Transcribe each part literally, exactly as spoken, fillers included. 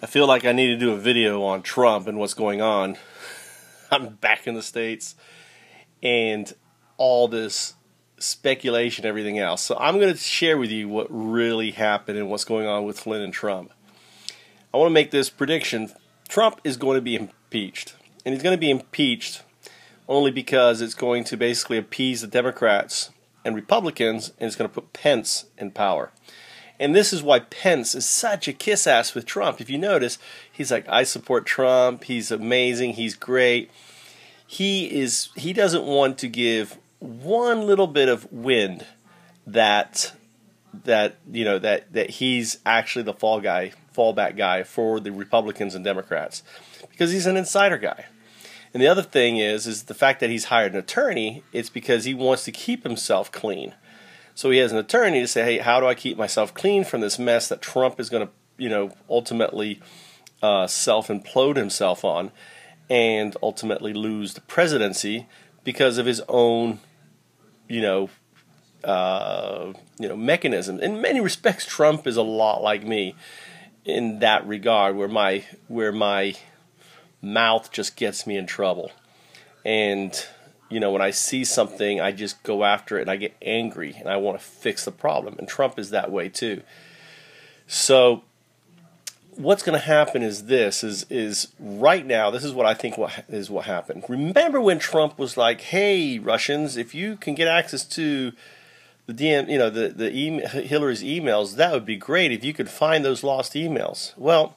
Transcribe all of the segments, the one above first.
I feel like I need to do a video on Trump and what's going on. I'm back in the States and all this speculation, everything else. So I'm going to share with you what really happened and what's going on with Flynn and Trump. I want to make this prediction. Trump is going to be impeached. And he's going to be impeached only because it's going to basically appease the Democrats and Republicans, and it's going to put Pence in power. And this is why Pence is such a kiss-ass with Trump. If you notice, he's like, I support Trump, he's amazing, he's great. He is. He doesn't want to give one little bit of wind that that you know that, that he's actually the fall guy, fallback guy for the Republicans and Democrats, because he's an insider guy. And the other thing is, is the fact that he's hired an attorney, it's because he wants to keep himself clean. So he has an attorney to say, hey, how do I keep myself clean from this mess that Trump is going to, you know, ultimately uh, self-implode himself on and ultimately lose the presidency because of his own, you know, uh, you know, mechanism. In many respects, Trump is a lot like me in that regard, where my, where my mouth just gets me in trouble. And you know, when I see something, I just go after it and I get angry and I want to fix the problem. And Trump is that way too. So what's going to happen is this, is is right now, this is what I think what is what happened. Remember when Trump was like, hey, Russians, if you can get access to the D M, you know, the, the email, Hillary's emails, that would be great if you could find those lost emails. Well,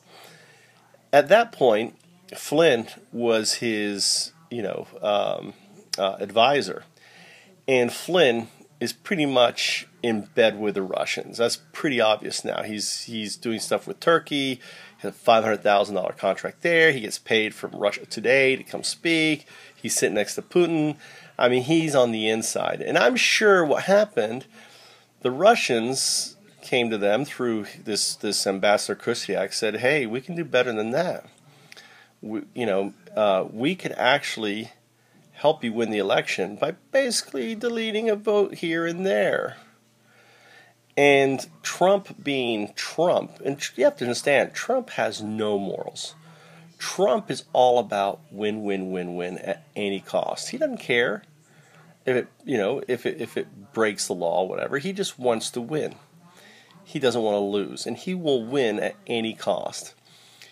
at that point, Flynn was his, you know, um, Uh, advisor, and Flynn is pretty much in bed with the Russians. That's pretty obvious now. He's he's doing stuff with Turkey. He has a five hundred thousand dollar contract there. He gets paid from Russia Today to come speak. He's sitting next to Putin. I mean, he's on the inside. And I'm sure what happened, the Russians came to them through this this ambassador Krustyak, said, "Hey, we can do better than that. We, you know, uh, we could actually help you win the election by basically deleting a vote here and there." And Trump being Trump, and you have to understand, Trump has no morals. Trump is all about win, win, win, win at any cost. He doesn't care if it, you know, if it, if it breaks the law, whatever. He just wants to win. He doesn't want to lose, and he will win at any cost.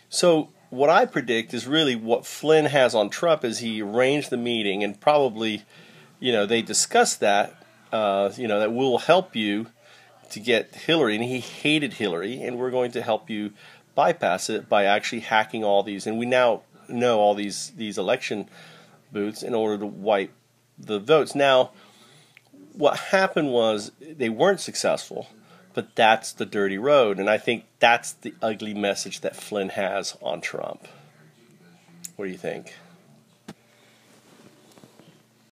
So what I predict is really what Flynn has on Trump is he arranged the meeting, and probably, you know, they discussed that, uh, you know, that we'll help you to get Hillary, and he hated Hillary, and we're going to help you bypass it by actually hacking all these, and we now know all these, these election booths in order to wipe the votes. Now, what happened was they weren't successful. But that's the dirty road, and I think that's the ugly message that Flynn has on Trump. What do you think?